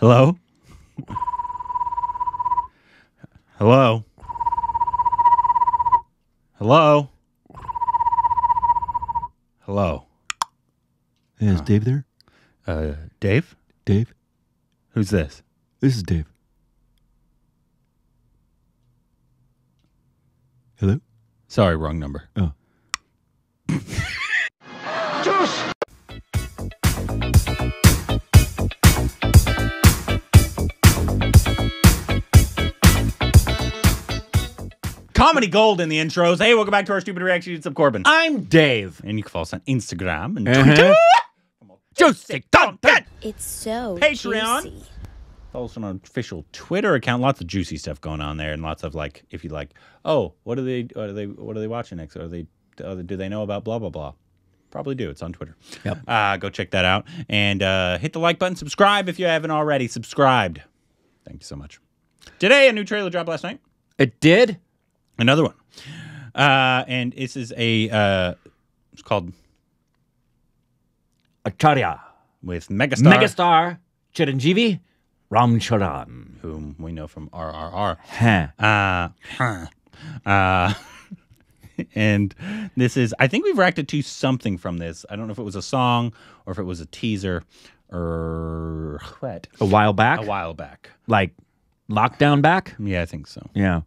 Hello? Hello? Hello? Hello? Hey, is Dave there? Dave? Dave? Who's this? This is Dave. Hello? Sorry, wrong number. Oh. Comedy gold in the intros. Hey, welcome back to our stupid reaction. It's Corbin. I'm Dave. And you can follow us on Instagram and Twitter. Juicy content. It's so Patreon. Juicy. Also an official Twitter account. Lots of juicy stuff going on there, and lots of like, if you like, oh, what are they watching next? Do they know about blah blah blah? Probably do. It's on Twitter. Yep. Go check that out and hit the like button. Subscribe if you haven't already subscribed. Thank you so much. Today, a new trailer dropped last night. It did. Another one, and this is a it's called Acharya with megastar Chiranjeevi. Ram Charan, whom we know from RRR. And this is, I think we've reacted to something from this. I don't know if it was a song or if it was a teaser or what. A while back? A while back. Like lockdown back? Yeah, I think so. Yeah.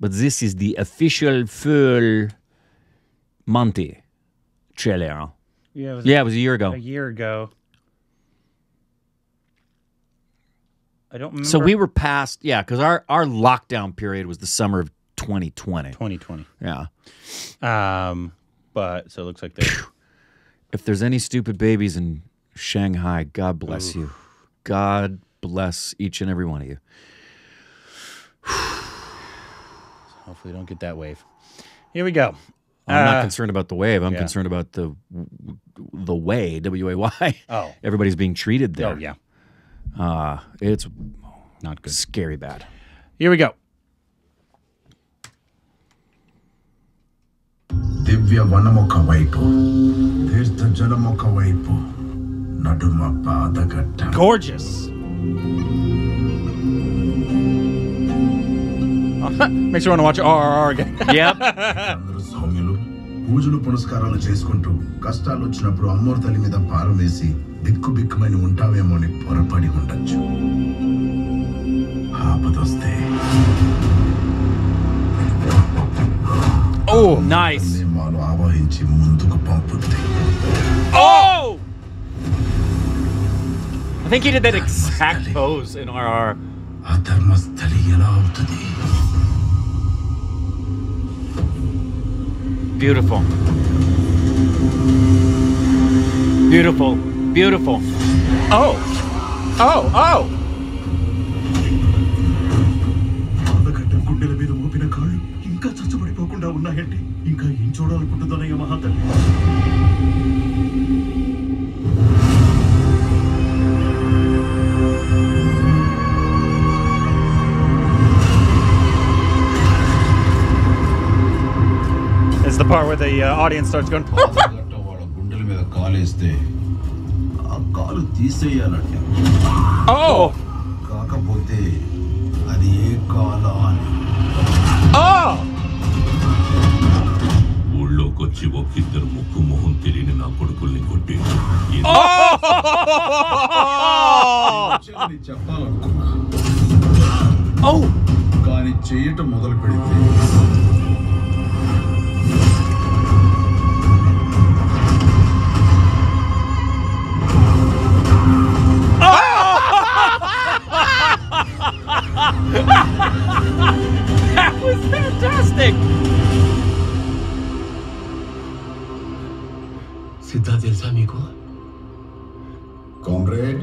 But this is the official full Monty trailer. Yeah, it was a year ago. A year ago. I don't remember. So we were past, yeah, because our lockdown period was the summer of 2020. 2020. Yeah. But, so it looks like they... If there's any stupid babies in Shanghai, God bless you. God bless each and every one of you. Hopefully don't get that wave. Here we go. I'm not concerned about the wave. I'm concerned about the way, W-A-Y. Oh. Everybody's being treated there. Oh, yeah. It's not good. Scary bad. Here we go. Divya vanamoka vaipu, tirtha jalamoka vaipu, naduma paadagatta. Gorgeous. Makes you want to watch RRR again. Yep. Poojulu punaskaralu cheskuntu kashtalu ochinappudu ammor tali meeda paaram vesi bikku bikkumaini untavemo ani porapadi undachchu. Aapadoste. Oh, nice. Nemaalu aavahinchi munduku pamputte. Oh! I think he did that exact pose in RRR. Adharmasthali ela avutadi. Beautiful. Beautiful. Beautiful. Oh. Oh, oh. It's the part where the audience starts going. Oh! Oh! That was fantastic. Siddharth, amigo. Comrade.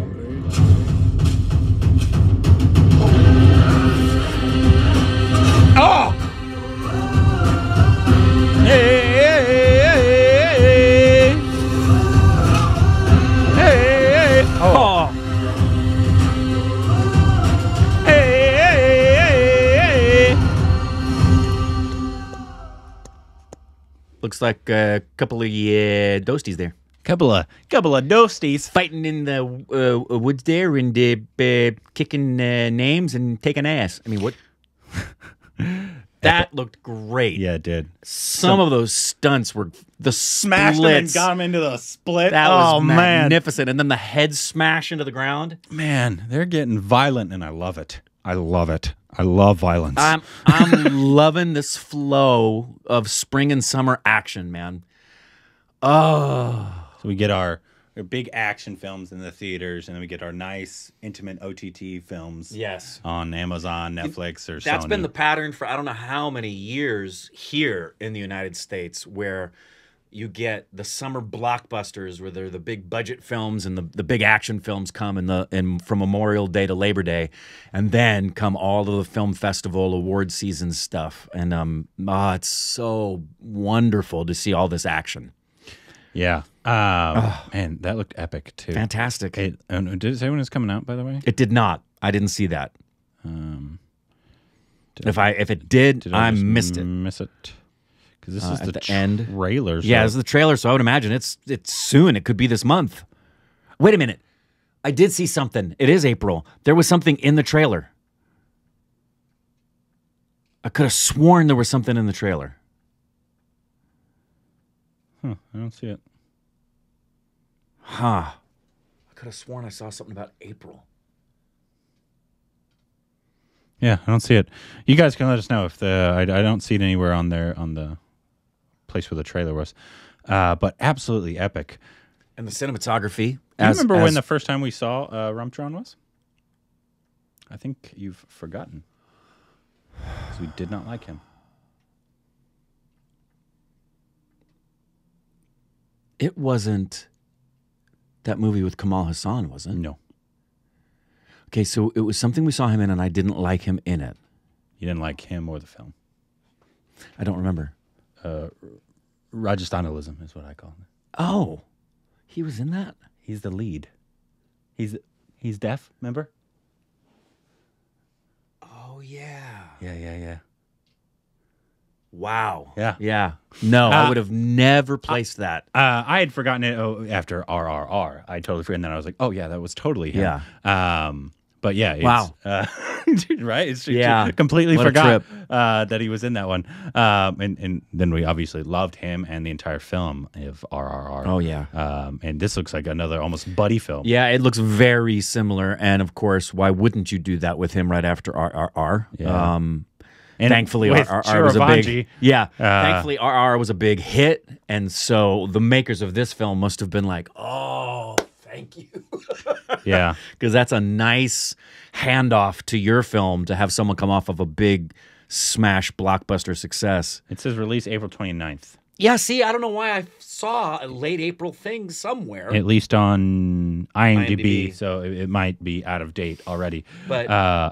Oh! Hey! Hey! Oh! Looks like a couple of doasties there. Couple of ghosties fighting in the woods there and kicking names and taking ass. I mean, what? That looked great. Yeah, it did. Some of those stunts were the smash them and got them into the split. That was magnificent. Man. And then the head smash into the ground. Man, they're getting violent, and I love it. I love it. I love violence. I'm loving this flow of spring and summer action, man. Oh. So we get our big action films in the theaters, and then we get our nice, intimate OTT films. Yes. On Amazon, Netflix, or Sony. That's been the pattern for I don't know how many years here in the United States, where you get the summer blockbusters where they're the big budget films and the big action films come and from Memorial Day to Labor Day, and then come all of the film festival award season stuff. And it's so wonderful to see all this action. Yeah. Man, that looked epic too. Fantastic. Did it say when it's coming out, by the way? It did not. I didn't see that. If it did, I missed it. Miss it. Because this is the trailer. So. Yeah, this is the trailer, so I would imagine it's soon. It could be this month. Wait a minute. I did see something. It is April. There was something in the trailer. I could have sworn there was something in the trailer. Huh, I don't see it. Huh. I could have sworn I saw something about April. Yeah, I don't see it. You guys can let us know if I don't see it anywhere on there on the place where the trailer was, but absolutely epic. And the cinematography. Do you remember when the first time we saw Ram Charan was? I think you've forgotten because we did not like him. It wasn't that movie with Kamal Hasan, was it? No. Okay, so it was something we saw him in, and I didn't like him in it. You didn't like him or the film? I don't remember. Rajasthanism is what I call it. Oh, he was in that? He's the lead. He's deaf, remember? Oh, yeah. Yeah. Wow. Yeah. No, I would have never placed that. I had forgotten it after RRR. I totally forgot, and then I was like, oh, yeah, that was totally him. Yeah. But yeah, it's, wow, right? It's yeah, completely forgot that he was in that one. And then we obviously loved him and the entire film of RRR. Oh yeah, and this looks like another almost buddy film. Yeah, it looks very similar. And of course, why wouldn't you do that with him right after RRR? Yeah. And thankfully, RRR was a big Thankfully, RRR was a big hit, and so the makers of this film must have been like, oh, thank you. Yeah, because that's a nice handoff to your film to have someone come off of a big smash blockbuster success. It says release April 29th. Yeah, see, I don't know why I saw a late April thing somewhere. At least on IMDb, so it might be out of date already. But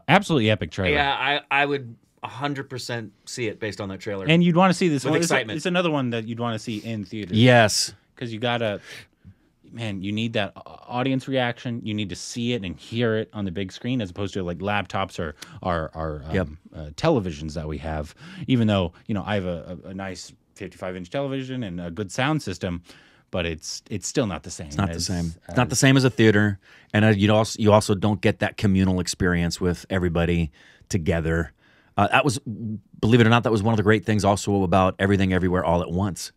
absolutely epic trailer. Yeah, I would 100% see it based on that trailer. And you'd want to see this with excitement. It's another one that you'd want to see in theaters. Yes. Because you gotta... Man, you need that audience reaction. You need to see it and hear it on the big screen, as opposed to like laptops or our televisions that we have. Even though, you know, I have a nice 55-inch television and a good sound system, but it's still not the same. It's not the same. It's not the same as a theater, and you also don't get that communal experience with everybody together. That was, believe it or not, that was one of the great things also about Everything Everywhere All at Once,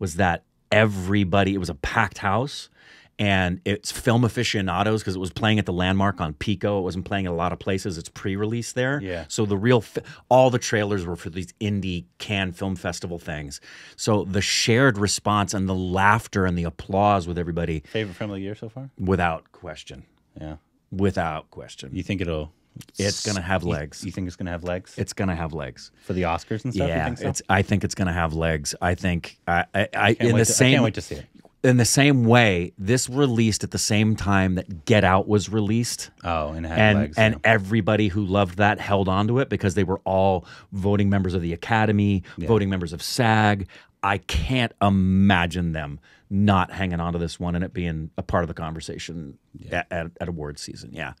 was that everybody. It was a packed house. And it's film aficionados, because it was playing at the Landmark on Pico. It wasn't playing at a lot of places. It's pre-release there. Yeah. So the all the trailers were for these indie Cannes Film Festival things. So the shared response and the laughter and the applause with everybody. Favorite film of the year so far? Without question. Yeah. Without question. You think it'll... It's going to have legs. You think it's going to have legs? It's going to have legs. For the Oscars and stuff? Yeah. You think so? I think it's going to have legs. I think... I can't wait to see it. In the same way, this released at the same time that Get Out was released. Oh, and had legs. And everybody who loved that held on to it because they were all voting members of the Academy, voting members of SAG. I can't imagine them not hanging on to this one and it being a part of the conversation at awards season. Yeah.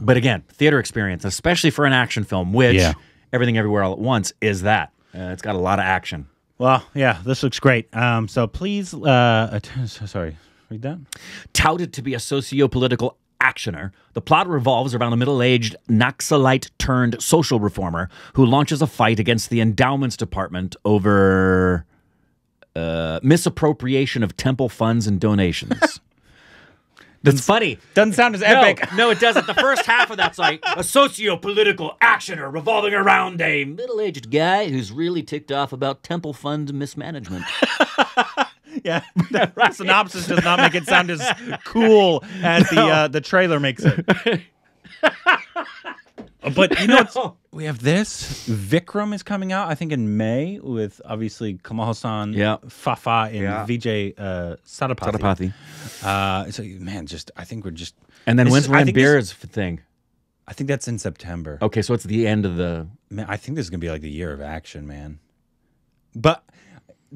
But again, theater experience, especially for an action film, which Everything Everywhere All at Once is that. It's got a lot of action. Well, yeah, this looks great. So please, sorry, read that. Touted to be a socio-political actioner, the plot revolves around a middle-aged Naxalite-turned social reformer who launches a fight against the endowments department over misappropriation of temple funds and donations. That's funny. Doesn't sound as epic. No, it doesn't. The first half of that's like a socio-political actioner revolving around a middle-aged guy who's really ticked off about temple fund mismanagement. Yeah, that right. Synopsis does not make it sound as cool as the trailer makes it. But you know, we have this. Vikram is coming out, I think, in May with obviously Kamal Hasan, Fafa, and Vijay Satapathy. So man, just I think we're just and then when's Ram Charan's thing? I think that's in September. Okay, so it's the end of the. Man, I think this is gonna be like the year of action, man. But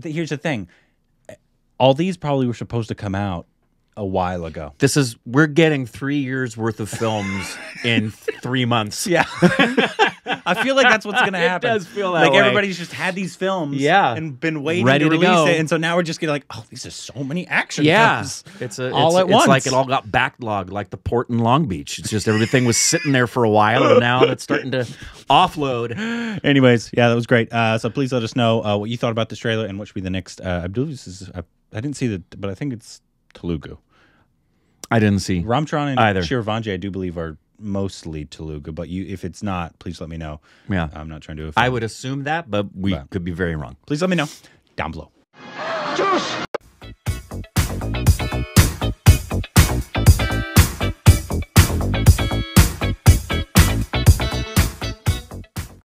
here's the thing. All these probably were supposed to come out a while ago. This is, we're getting 3 years worth of films in 3 months. Yeah. I feel like that's what's going to happen. It does feel that way. Like everybody's just had these films and been waiting to release it. And so now we're just getting like, oh, these are so many action films. It's all at once. It's like it all got backlogged like the port in Long Beach. It's just everything was sitting there for a while and now it's starting to offload. Anyways, yeah, that was great. So please let us know what you thought about this trailer and what should be the next. I believe this is, I didn't see the, but I think it's Telugu. I didn't see. Ram Charan and Chiranjeevi, I do believe, are mostly Telugu, but if it's not, please let me know. Yeah. I'm not trying to offend. I would assume that, but we could be very wrong. Please let me know down below. Juice!